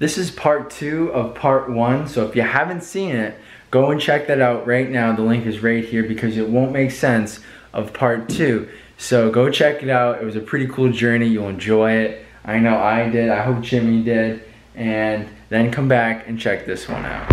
This is part two of part one, so if you haven't seen it, go and check that out right now. The link is right here because it won't make sense of part two. So go check it out. It was a pretty cool journey. You'll enjoy it. I know I did. I hope Jimmy did. And then come back and check this one out.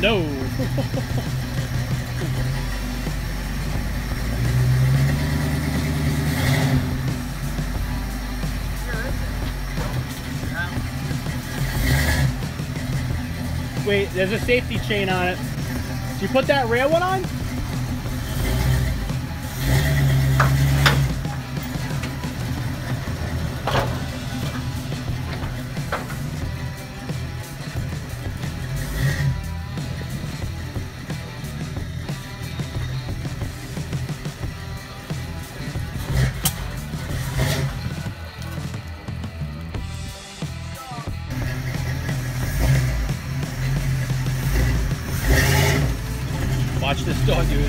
No! Wait, there's a safety chain on it. Did you put that rail one on? Watch this dog, dude.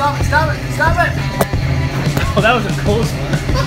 Stop it! Stop it! Oh, that was a close one. Stop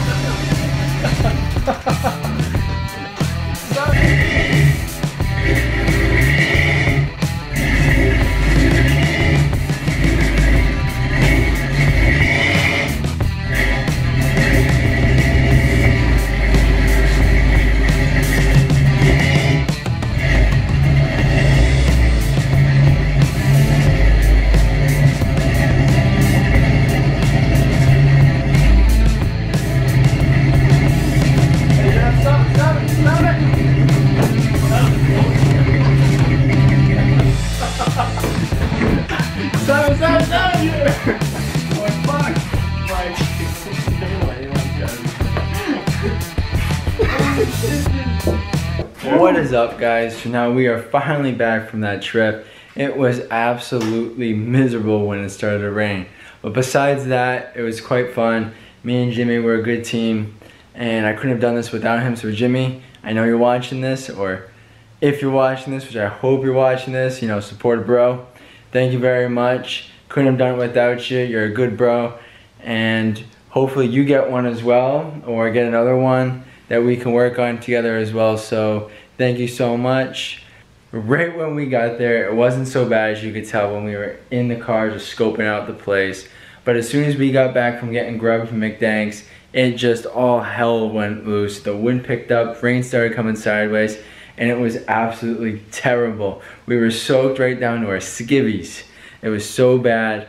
What is up, guys? So now we are finally back from that trip. It was absolutely miserable when it started to rain, but besides that, it was quite fun. Me and Jimmy were a good team, and I couldn't have done this without him. So Jimmy, I know you're watching this, or if you're watching this, which I hope you're watching this, you know, support bro. Thank you very much. Couldn't have done it without you. You're a good bro, and hopefully you get one as well, or get another one that we can work on together as well. So thank you so much. Right when we got there, it wasn't so bad, as you could tell when we were in the car just scoping out the place. But as soon as we got back from getting grub from McDank's, it just all hell went loose. The wind picked up, rain started coming sideways, and it was absolutely terrible. We were soaked right down to our skivvies. It was so bad.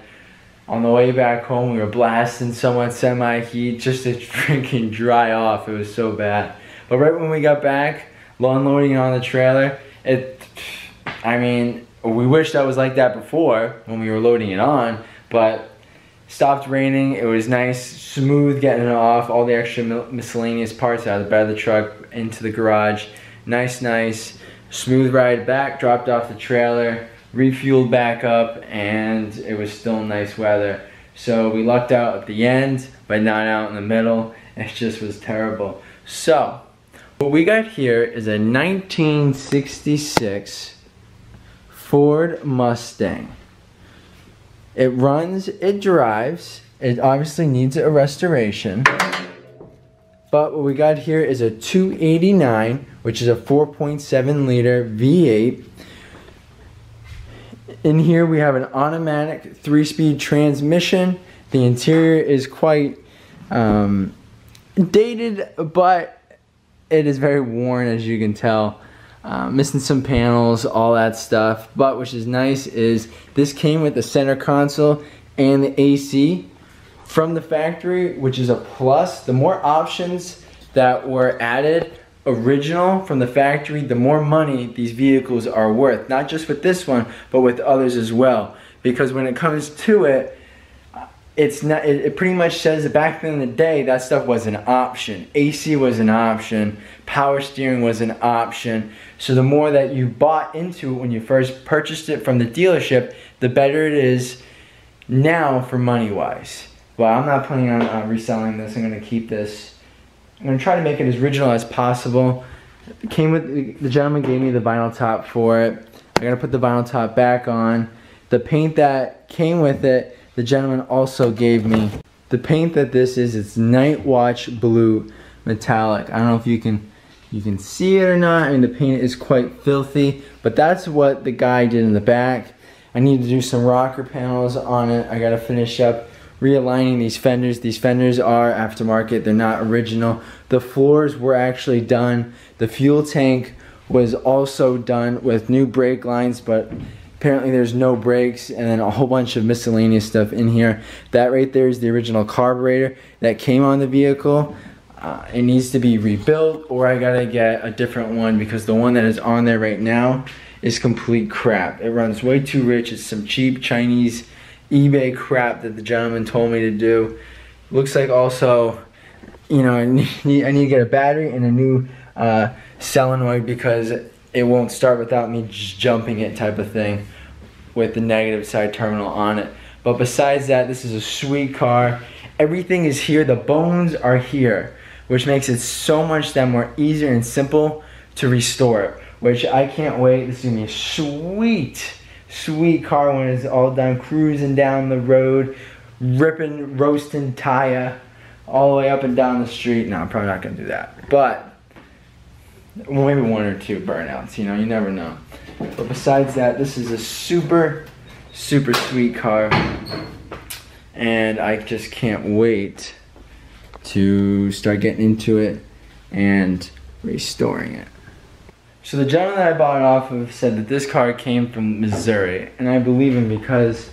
On the way back home, we were blasting somewhat semi-heat just to freaking dry off. It was so bad. But right when we got back, lawn loading on the trailer, I mean, we wish that was like that before when we were loading it on, but stopped raining. It was nice, smooth getting it off, all the extra miscellaneous parts out of the bed of the truck into the garage. Nice, smooth ride back, dropped off the trailer, refueled back up, and it was still nice weather. So we lucked out at the end, but not out in the middle. It just was terrible. So what we got here is a 1966 Ford Mustang. It runs, it drives, it obviously needs a restoration. But what we got here is a 289, which is a 4.7 liter V8. In here we have an automatic 3-speed transmission. The interior is quite dated, but it is very worn, as you can tell. Missing some panels, all that stuff, but which is nice is this came with the center console and the AC from the factory, which is a plus. The more options that were added original from the factory, the more money these vehicles are worth, not just with this one but with others as well, because when it comes to it, it pretty much says that back in the day that stuff was an option. AC was an option, power steering was an option. So the more that you bought into when you first purchased it from the dealership, the better it is now for money wise. Well, I'm not planning on reselling this. I'm going to keep this. I'm going to try to make it as original as possible. It came with, the gentleman gave me the vinyl top for it. I'm going to put the vinyl top back on. The paint that came with it, the gentleman also gave me. The paint that this is, it's Nightwatch Blue Metallic. I don't know if you can see it or not. I mean, the paint is quite filthy, but that's what the guy did in the back. I need to do some rocker panels on it. I gotta finish up realigning these fenders. These fenders are aftermarket, they're not original. The floors were actually done. The fuel tank was also done with new brake lines, but apparently there's no brakes, and then a whole bunch of miscellaneous stuff in here. That right there is the original carburetor that came on the vehicle. It needs to be rebuilt, or I gotta get a different one, because the one that is on there right now is complete crap. It runs way too rich. It's some cheap Chinese eBay crap that the gentleman told me to do. Looks like also, you know, I need to get a battery and a new solenoid, because it won't start without me just jumping it type of thing with the negative side terminal on it. But besides that, this is a sweet car. Everything is here, the bones are here, which makes it so much that more easier and simple to restore it, which I can't wait. This is gonna be a sweet car when it's all done, cruising down the road, ripping, roasting tire all the way up and down the street. No, I'm probably not gonna do that, but maybe one or two burnouts, you know, you never know. But besides that, this is a super sweet car, and I just can't wait to start getting into it and restoring it. So the gentleman that I bought it off of said that this car came from Missouri, and I believe him, because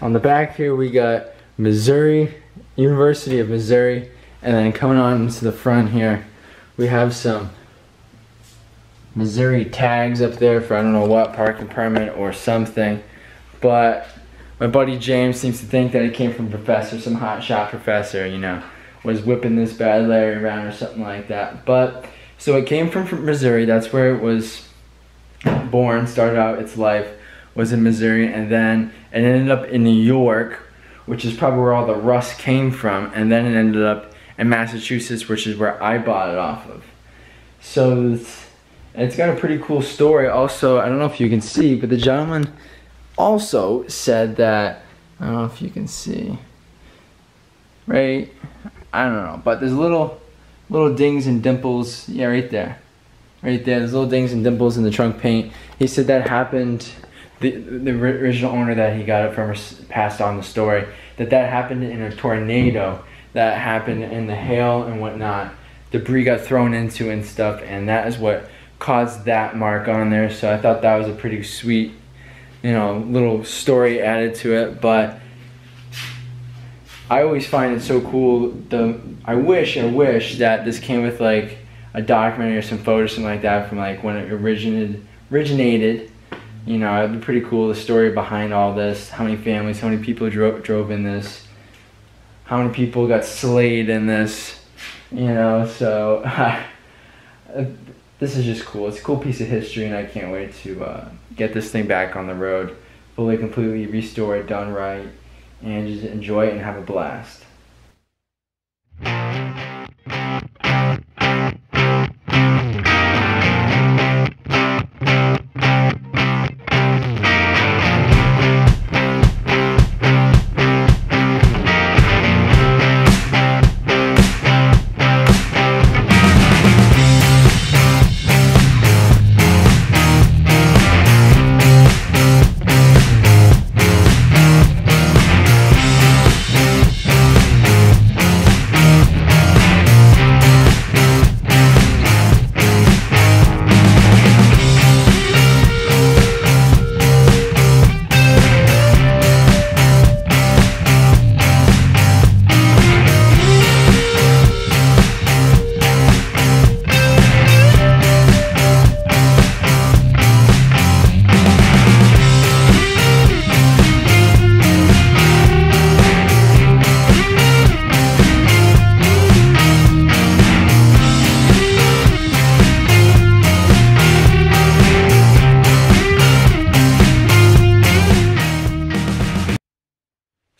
on the back here we got Missouri, University of Missouri, and then coming on into the front here we have some Missouri tags up there for I don't know what, parking permit or something. But my buddy James seems to think that it came from Professor, some hot shot professor, you know, was whipping this bad Larry around or something like that. But so it came from Missouri. That's where it was born, started out its life was in Missouri, and then it ended up in New York, which is probably where all the rust came from, and then it ended up in Massachusetts, which is where I bought it off of. So it's got a pretty cool story. Also, I don't know if you can see, but the gentleman also said that, I don't know if you can see, right? I don't know, but there's little dings and dimples. Yeah, right there. There's little dings and dimples in the trunk paint. He said that happened. The original owner that he got it from passed on the story that happened in a tornado that happened in the hail and whatnot. Debris got thrown into and stuff, and that is what caused that mark on there. So I thought that was a pretty sweet, you know, little story added to it. But I always find it so cool. I wish that this came with like a documentary or some photos, something like that, from like when it originated. You know, it'd be pretty cool, the story behind all this, how many families, how many people drove in this, how many people got slayed in this, you know, so this is just cool. It's a cool piece of history, and I can't wait to get this thing back on the road, fully, completely restored, done right, and just enjoy it and have a blast.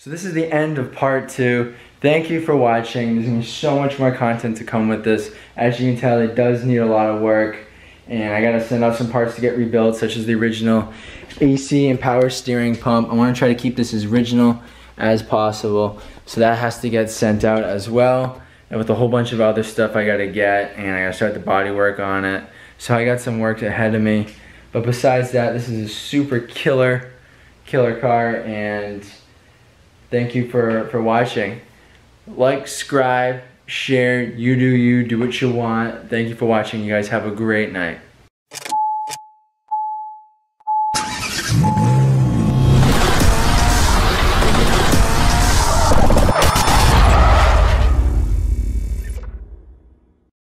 So this is the end of part two. Thank you for watching. There's gonna be so much more content to come with this. As you can tell, it does need a lot of work, and I gotta send out some parts to get rebuilt, such as the original AC and power steering pump. I wanna try to keep this as original as possible, so that has to get sent out as well. And with a whole bunch of other stuff I gotta get, and I gotta start the body work on it. So I got some work ahead of me. But besides that, this is a super killer car, and thank you for watching. Like, subscribe, share, you do what you want. Thank you for watching. You guys have a great night.